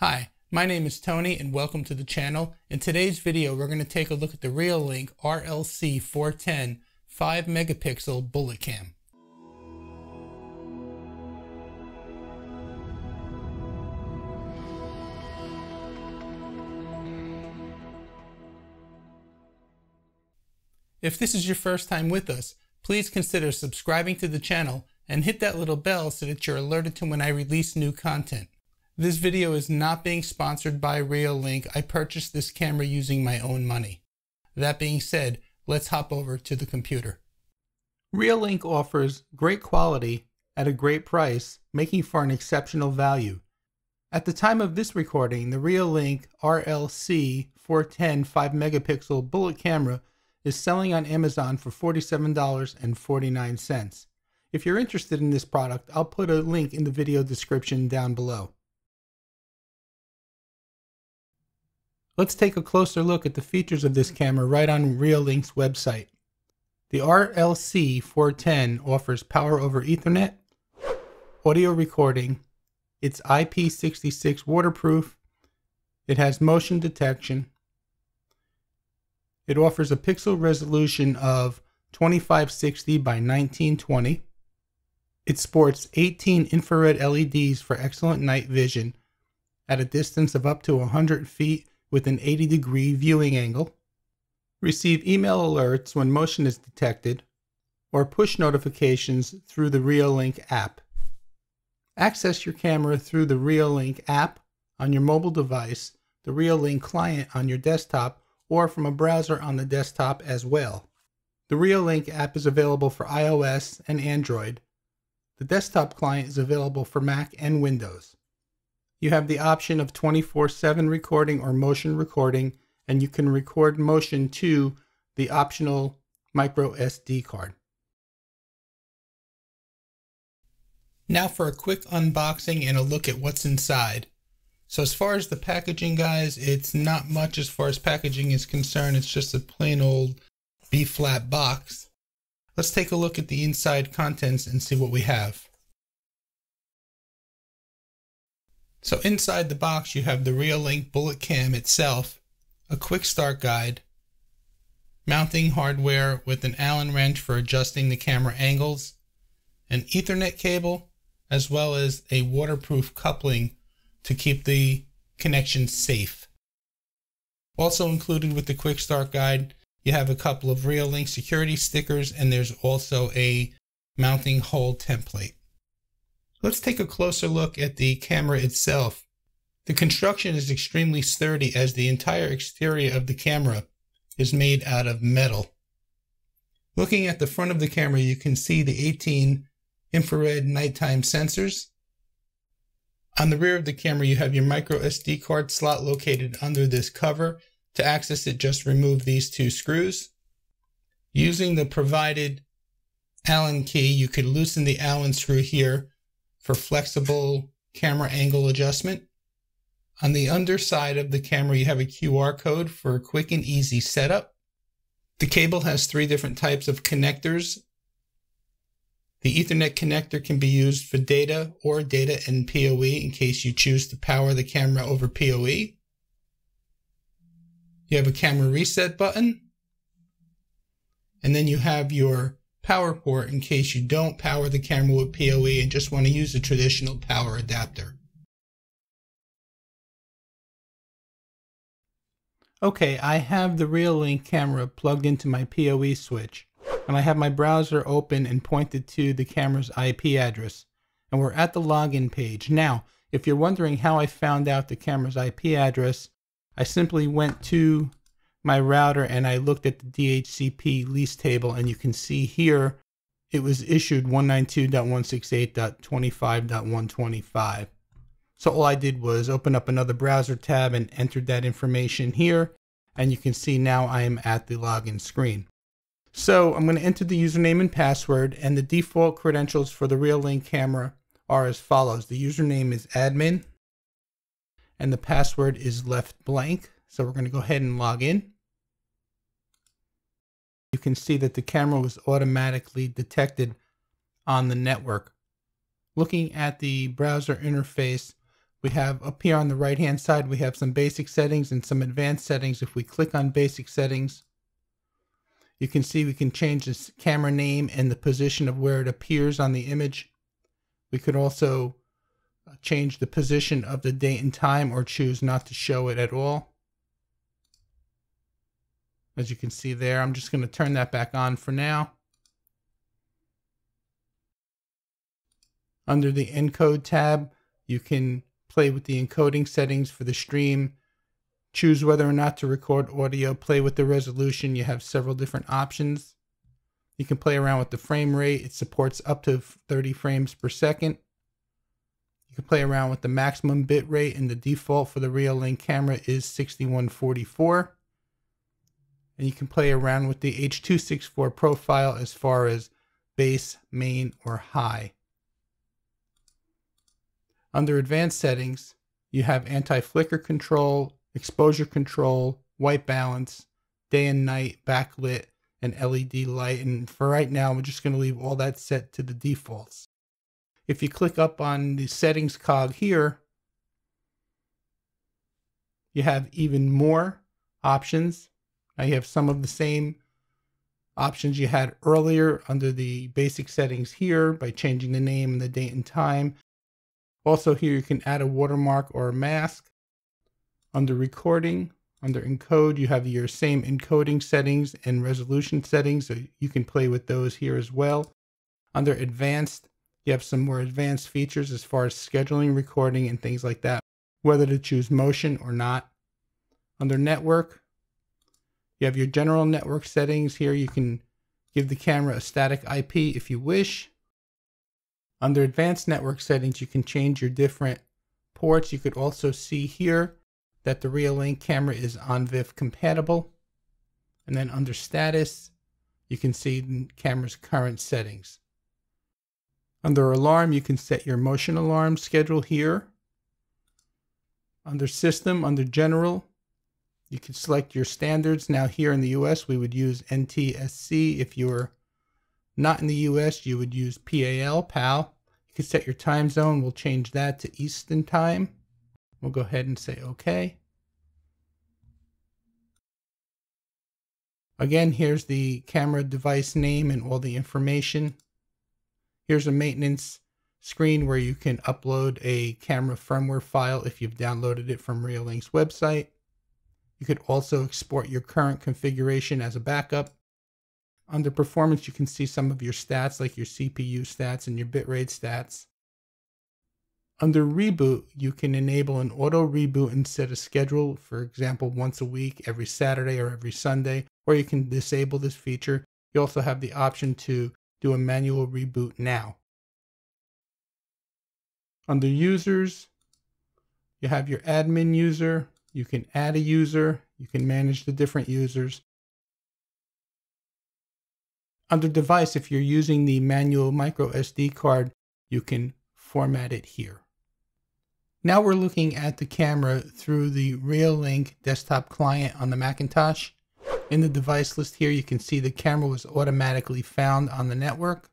Hi, my name is Tony and welcome to the channel. In today's video, we're going to take a look at the Reolink RLC-410 5 megapixel bullet cam. If this is your first time with us, please consider subscribing to the channel and hit that little bell so that you're alerted to when I release new content. This video is not being sponsored by Reolink. I purchased this camera using my own money. That being said, let's hop over to the computer. Reolink offers great quality at a great price, making for an exceptional value. At the time of this recording, the Reolink RLC-410 5-megapixel bullet camera is selling on Amazon for $47.49. If you're interested in this product, I'll put a link in the video description down below. Let's take a closer look at the features of this camera right on Reolink's website. The RLC-410 offers power over Ethernet, audio recording, it's IP66 waterproof, it has motion detection, it offers a pixel resolution of 2560 by 1920, it sports 18 infrared LEDs for excellent night vision at a distance of up to 100 feet with an 80-degree viewing angle, receive email alerts when motion is detected, or push notifications through the Reolink app. Access your camera through the Reolink app on your mobile device, the Reolink client on your desktop, or from a browser on the desktop as well. The Reolink app is available for iOS and Android. The desktop client is available for Mac and Windows. You have the option of 24/7 recording or motion recording, and you can record motion to the optional micro SD card. Now for a quick unboxing and a look at what's inside. So as far as the packaging, guys, it's not much as far as packaging is concerned. It's just a plain old B-flat box. Let's take a look at the inside contents and see what we have. So inside the box you have the Reolink bullet cam itself, a quick start guide, mounting hardware with an Allen wrench for adjusting the camera angles, an Ethernet cable, as well as a waterproof coupling to keep the connection safe. Also included with the quick start guide, you have a couple of Reolink security stickers and there's also a mounting hole template. Let's take a closer look at the camera itself. The construction is extremely sturdy as the entire exterior of the camera is made out of metal. Looking at the front of the camera, you can see the 18 infrared nighttime sensors. On the rear of the camera, you have your micro SD card slot located under this cover. To access it, just remove these two screws. Using the provided Allen key, you could loosen the Allen screw here for flexible camera angle adjustment. On the underside of the camera, you have a QR code for a quick and easy setup. The cable has three different types of connectors. The Ethernet connector can be used for data or data and PoE in case you choose to power the camera over PoE. You have a camera reset button. And then you have your power port in case you don't power the camera with PoE and just want to use a traditional power adapter. Okay, I have the Reolink camera plugged into my PoE switch and I have my browser open and pointed to the camera's IP address, and we're at the login page. Now, if you're wondering how I found out the camera's IP address, I simply went to my router and I looked at the DHCP lease table, and you can see here it was issued 192.168.25.125. So all I did was open up another browser tab and entered that information here, and you can see now I am at the login screen. So I'm going to enter the username and password, and the default credentials for the Reolink camera are as follows. The username is admin and the password is left blank. So we're going to go ahead and log in. You can see that the camera was automatically detected on the network. Looking at the browser interface, We have up here on the right hand side, we have some basic settings and some advanced settings. If we click on basic settings, you can see we can change this camera name and the position of where it appears on the image. We could also change the position of the date and time or choose not to show it at all. As you can see there, I'm just going to turn that back on for now. Under the ENCODE tab, you can play with the encoding settings for the stream, choose whether or not to record audio, play with the resolution. You have several different options. You can play around with the frame rate. It supports up to 30 frames per second. You can play around with the maximum bit rate, and the default for the Reolink camera is 6144. And you can play around with the H.264 profile as far as base, main, or high. Under advanced settings, you have anti-flicker control, exposure control, white balance, day and night, backlit, and LED light. And for right now, we're just going to leave all that set to the defaults. If you click up on the settings cog here, you have even more options. Now you have some of the same options you had earlier under the basic settings here by changing the name and the date and time. Also here you can add a watermark or a mask. Under recording, under encode, you have your same encoding settings and resolution settings, so you can play with those here as well. Under advanced, you have some more advanced features as far as scheduling, recording, and things like that, whether to choose motion or not. Under network, you have your general network settings here. You can give the camera a static IP if you wish. Under advanced network settings, you can change your different ports. You could also see here that the Reolink camera is ONVIF compatible. And then under status, you can see the camera's current settings. Under alarm, you can set your motion alarm schedule here. Under system, under general, you can select your standards. Now here in the US, we would use NTSC. If you're not in the US, you would use PAL. You can set your time zone. We'll change that to Eastern time. We'll go ahead and say OK. Again, here's the camera device name and all the information. Here's a maintenance screen where you can upload a camera firmware file if you've downloaded it from Reolink's website. You could also export your current configuration as a backup. Under performance, you can see some of your stats like your CPU stats and your bitrate stats. Under reboot, you can enable an auto reboot and set a schedule, for example, once a week, every Saturday or every Sunday, or you can disable this feature. You also have the option to do a manual reboot now. Under users, you have your admin user. You can add a user, you can manage the different users. Under device, if you're using the manual micro SD card, you can format it here. Now we're looking at the camera through the Reolink desktop client on the Macintosh. In the device list here, you can see the camera was automatically found on the network.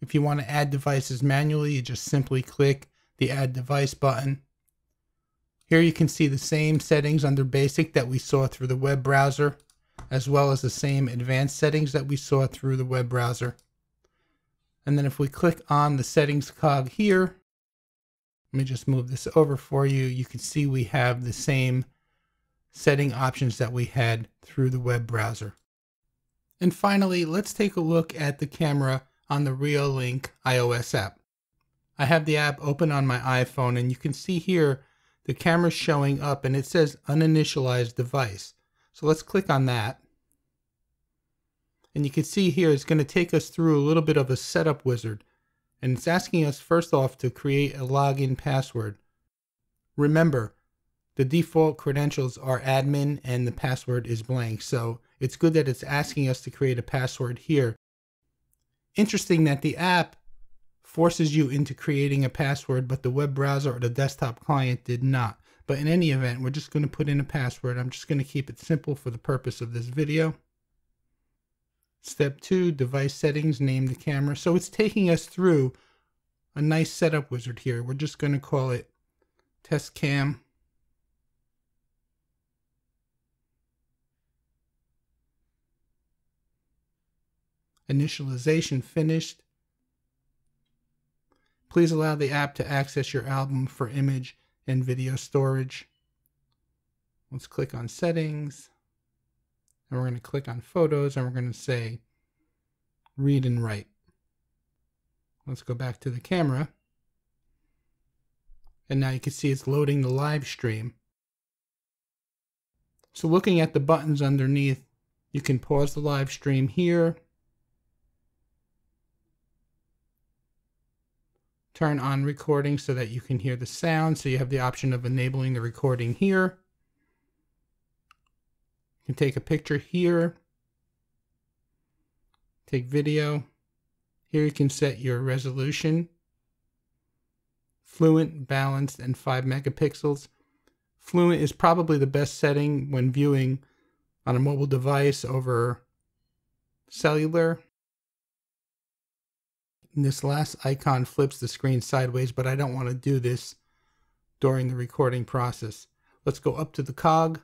If you want to add devices manually, you just simply click the Add Device button. Here you can see the same settings under basic that we saw through the web browser, as well as the same advanced settings that we saw through the web browser. And then if we click on the settings cog here, let me just move this over for you. You can see we have the same setting options that we had through the web browser. And finally, let's take a look at the camera on the Reolink iOS app. I have the app open on my iPhone, and you can see here the camera's showing up and it says uninitialized device. So let's click on that. And you can see here it's going to take us through a little bit of a setup wizard. And it's asking us first off to create a login password. Remember, the default credentials are admin and the password is blank. So it's good that it's asking us to create a password here. Interesting that the app forces you into creating a password, but the web browser or the desktop client did not. But in any event, we're just going to put in a password. I'm just going to keep it simple for the purpose of this video. Step 2, device settings, name the camera. So it's taking us through a nice setup wizard here. We're just going to call it test cam. Initialization finished. Please allow the app to access your album for image and video storage. Let's click on settings, and we're going to click on photos, and we're going to say read and write. Let's go back to the camera, and now you can see it's loading the live stream. So looking at the buttons underneath, you can pause the live stream here, turn on recording so that you can hear the sound. So you have the option of enabling the recording here. You can take a picture here, take video. Here you can set your resolution, fluent, balanced, and 5 megapixels. Fluent is probably the best setting when viewing on a mobile device over cellular. And this last icon flips the screen sideways, but I don't want to do this during the recording process. Let's go up to the cog,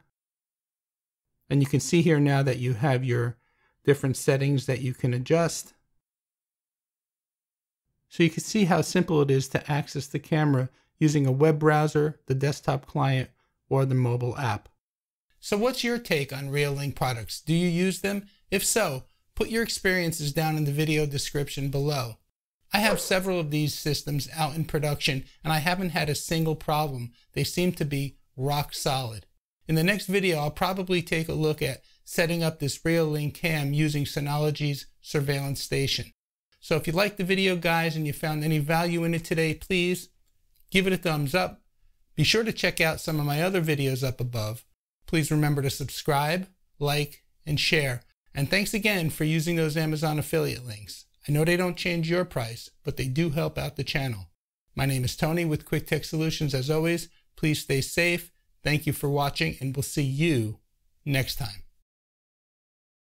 and you can see here now that you have your different settings that you can adjust. So you can see how simple it is to access the camera using a web browser, the desktop client, or the mobile app. So what's your take on Reolink products? Do you use them? If so, put your experiences down in the video description below. I have several of these systems out in production, and I haven't had a single problem. They seem to be rock solid. In the next video, I'll probably take a look at setting up this Reolink cam using Synology's surveillance station. So if you liked the video, guys, and you found any value in it today, please give it a thumbs up. Be sure to check out some of my other videos up above. Please remember to subscribe, like, and share. And thanks again for using those Amazon affiliate links. I know they don't change your price, but they do help out the channel. My name is Tony with Quik Tech Solutions. As always, please stay safe. Thank you for watching, and we'll see you next time.